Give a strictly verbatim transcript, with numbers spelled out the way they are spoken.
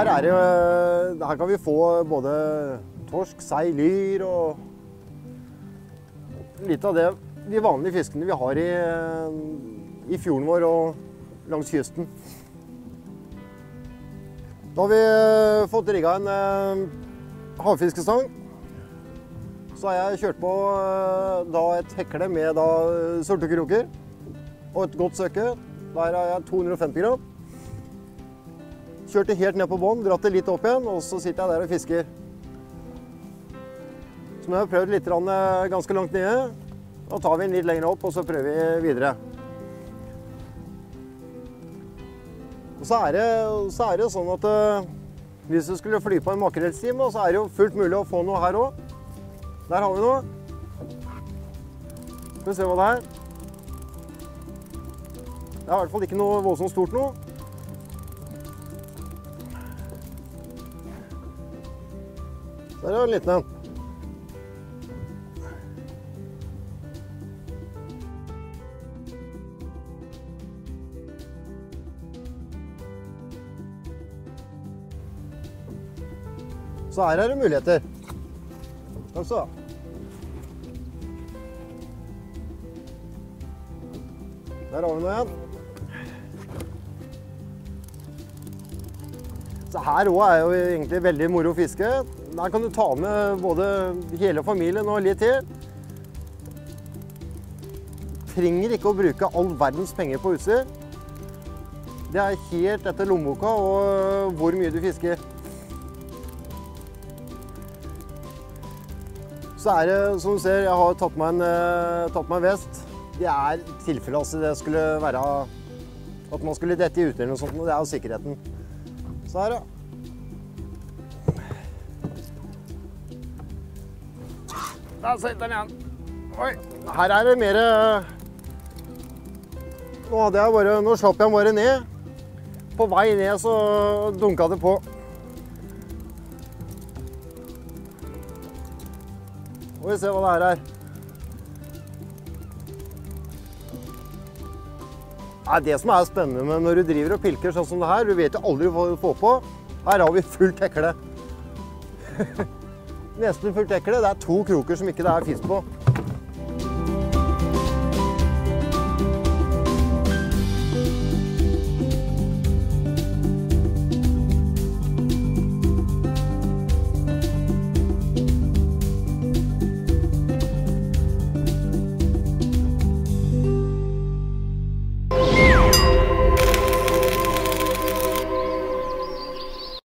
her, er det, her kan vi få både torsk, sei, lyr og litt av det, de vanlige fiskene vi har i, i fjorden vår og langs kysten. Da har vi fått rigga en eh, havfiskestang. Så har jeg kjørt på da, et hekle med da, sortekroker og et godt søke. Der har jeg to hundre og femti gram. Kjørte helt ned på bånd, dratt det litt opp igjen, og så sitter jeg der og fisker. Så nå har jeg prøvd litt ganske langt nede, da tar vi den litt lenger opp og så prøver vi videre. Og så er det, så er det sånn at hvis du skulle fly på en makrellstime, så er det jo fullt mulig å få noe her også. Der har vi noe. Skal vi se hva det er. Det er i hvert fall ikke noe voldsomt stort noe. Der er det en liten en. Så her er det muligheter. Kom så. Der har vi noe igjen. Så her også er jo egentlig veldig moro å fiske. Der kan du ta med både hele familien og litt til. Trenger ikke å bruke all verdens penger på utstyr. Det er helt etter lommeboka og hvor mye du fisker. Så er det, som du ser, jeg har tatt meg en, tatt meg en vest. Det er tilfellet, altså det skulle være at man skulle dette i ute eller noe sånt, og det er jo sikkerheten. Så her, ja. Der sitter den igjen. Oi, her er det mer... Nå hadde jeg bare, nå slapp jeg bare ned. På vei ned så dunket det på. Og vi ser hva det er her. Det er det som er spennende med når du driver og pilker sånn som det her. Du vet jo aldri hva du får på. Her har vi fullt hekle. Nesten fullt hekle. Det er to kroker som ikke det er fisk på.